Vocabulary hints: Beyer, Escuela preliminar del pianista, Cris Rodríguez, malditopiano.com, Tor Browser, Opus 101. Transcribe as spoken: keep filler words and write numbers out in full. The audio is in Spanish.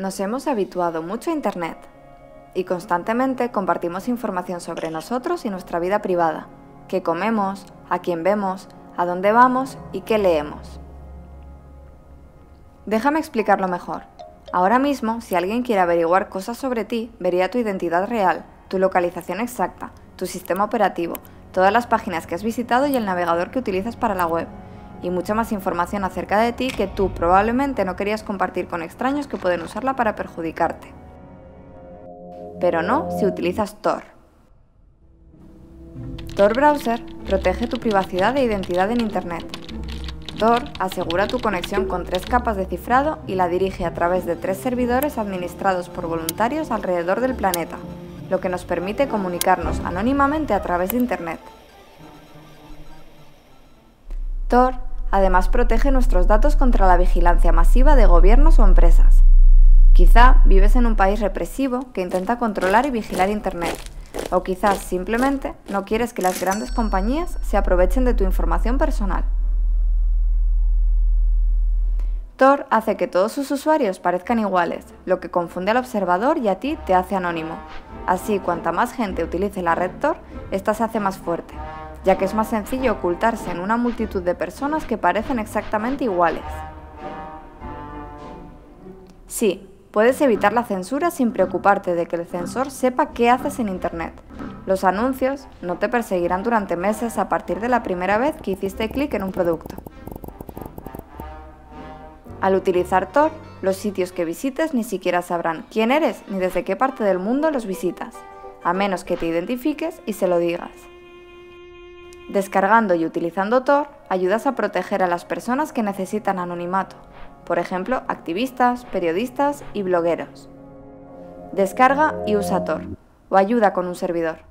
Nos hemos habituado mucho a Internet y constantemente compartimos información sobre nosotros y nuestra vida privada, qué comemos, a quién vemos, a dónde vamos y qué leemos. Déjame explicarlo mejor. Ahora mismo, si alguien quiere averiguar cosas sobre ti, vería tu identidad real, tu localización exacta, tu sistema operativo, todas las páginas que has visitado y el navegador que utilizas para la web, y mucha más información acerca de ti que tú probablemente no querías compartir con extraños que pueden usarla para perjudicarte. Pero no si utilizas Tor. Tor Browser protege tu privacidad e identidad en Internet. Tor asegura tu conexión con tres capas de cifrado y la dirige a través de tres servidores administrados por voluntarios alrededor del planeta, lo que nos permite comunicarnos anónimamente a través de Internet. Tor además protege nuestros datos contra la vigilancia masiva de gobiernos o empresas. Quizá vives en un país represivo que intenta controlar y vigilar Internet, o quizás simplemente no quieres que las grandes compañías se aprovechen de tu información personal. Tor hace que todos sus usuarios parezcan iguales, lo que confunde al observador y a ti te hace anónimo. Así, cuanta más gente utilice la red Tor, esta se hace más fuerte, ya que es más sencillo ocultarse en una multitud de personas que parecen exactamente iguales. Sí, puedes evitar la censura sin preocuparte de que el censor sepa qué haces en Internet. Los anuncios no te perseguirán durante meses a partir de la primera vez que hiciste clic en un producto. Al utilizar Tor, los sitios que visites ni siquiera sabrán quién eres ni desde qué parte del mundo los visitas, a menos que te identifiques y se lo digas. Descargando y utilizando Tor, ayudas a proteger a las personas que necesitan anonimato, por ejemplo, activistas, periodistas y blogueros. Descarga y usa Tor, o ayuda con un servidor.